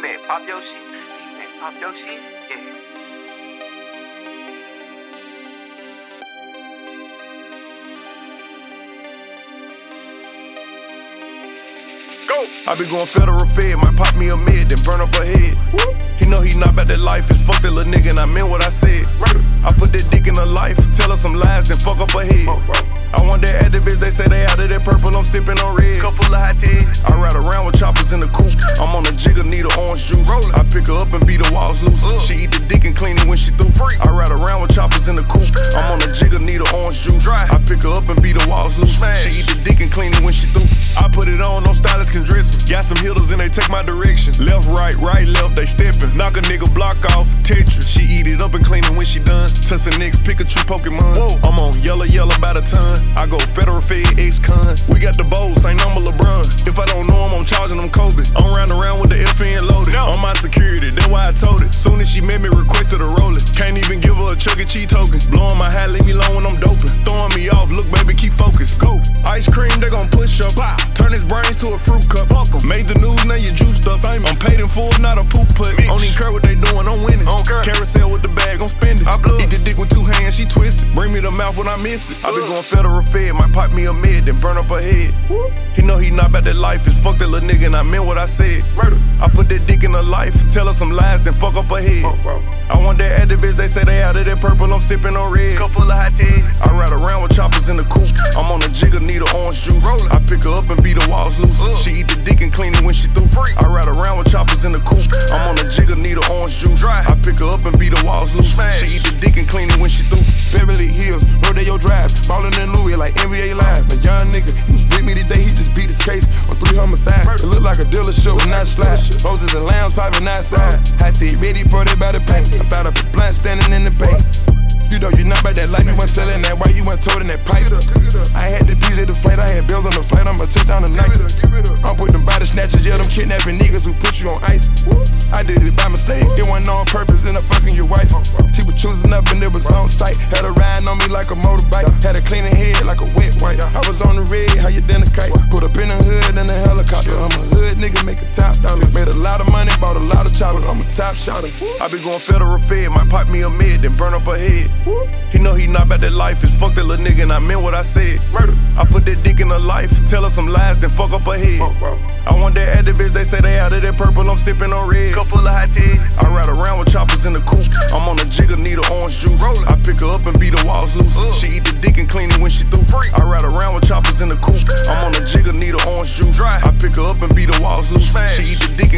You may pop your shit. You may pop your shit. Yeah. I be going Federal Fed, might pop me a mid, then burn up a head. Woo. He know he not about that life, it's fuck that little nigga, and I meant what I said. Right. I put that dick in her life, tell her some lies, then fuck up her head. Right. I want that activist, they say they out of that purple, I'm sipping on red. Couple of hot teas. I ride around with choppers in the coupe, I'm on a jigger, need an orange juice. Rollin'. I pick her up and beat the walls loose, she eat the dick and clean it when she through. Free. I ride around with choppers in the coupe, I'm on a jigger, need an orange juice. Dry. I pick her up and beat the walls loose, she eat the dick and clean it when she through. I put it on stylists can dress me. Got some hitters and they take my direction. Left, right, left, they steppin'. Knock a nigga block off, Tetris. She eat it up and clean it when she done. Tussin' niggas, Pikachu, Pokemon. Whoa. I'm on yellow by the ton. I go Federal Fed, ex-con. We got the bowls, ain't I'm a LeBron. If I don't know him, I'm charging him Kobe. I'm round around with the FN loaded. No. On my security, that's why I told it. Soon as she met me, requested a roller. Can't even give her a Chuck E. Cheese token. Blowing my hat, leave me alone when I'm doping. Throwing me off, look baby, keep focused. Go. Ice cream, they gon' push up. Wow. Turn his brains to a fruit cup. Made the news, now you juiced up. I'm paid in full, not a poop put. I don't even care what they doing, I'm winning. Carousel with the bag, I'm spending. Eat the dick with two hands, she twisted. Bring me the mouth when I miss it. I be going Federal Fed, might pop me a mid, then burn up her head. Woo. He know he not about that life, it's fuck that little nigga, and I meant what I said. Murder. I put that dick in her life, tell her some lies, then fuck up her head. I want that activist, they say they out of that purple, I'm sipping on red. Couple of hot tea. I ride around with choppers in the coupe, I'm on a jigger, need an orange juice. Rollin'. I pick her up and beat the walls loose. She eat the dick and clean it when she through. I ride around with choppers in the coupe, I'm on a jigger, need an orange juice. I pick her up and beat the walls loose. She eat the dick and clean it when she through. Beverly Hills, Rodeo Drive, ballin' in Louis like NBA Live. A young nigga, he was with me today, he just beat his case on 3 homicides. It look like a dealership with not slash. Roses and lambs poppin' outside. Hot tea, ready, brought it by the paint. I found up a blunt standing in the paint. You know you not about that life, you weren't selling that why you weren't toting that pipe. I had the PJ to flight, I had bills on the flight, I'ma touchdown tonight. I'm with them body snatchers, yeah, them kidnapping niggas who put you on ice. I did it by mistake, it wasn't on purpose, and I'm fucking your wife. She was choosing up and it was on sight. Had her riding on me like a motorbike, had her cleaning head like a wet wipe. I was on the red, how you done a kite? Put up in the hood in a helicopter. I'm a hood nigga, make a top dollar. Made a lot of money, bought a lot of choppers, I'm a top shotter. I be going Federal Fed, might pop me a mid, then burn up her head. He know he not about that life, it's fuck that little nigga, and I meant what I said. Murder. I put that dick in her life, tell her some lies, then fuck up her head. I want that activist, they say they out of that purple, I'm sipping on red. Couple of hot tea. I ride around with choppers in the coupe, I'm on a jigger, need an orange juice. Rollin'. I pick her up and beat the walls loose. She eat the dick and clean it when she through. Free. I ride around with choppers in the coupe, I'm on a jigger, need an orange juice. Dry. I pick her up and beat the walls loose. Smash. She eat the dick and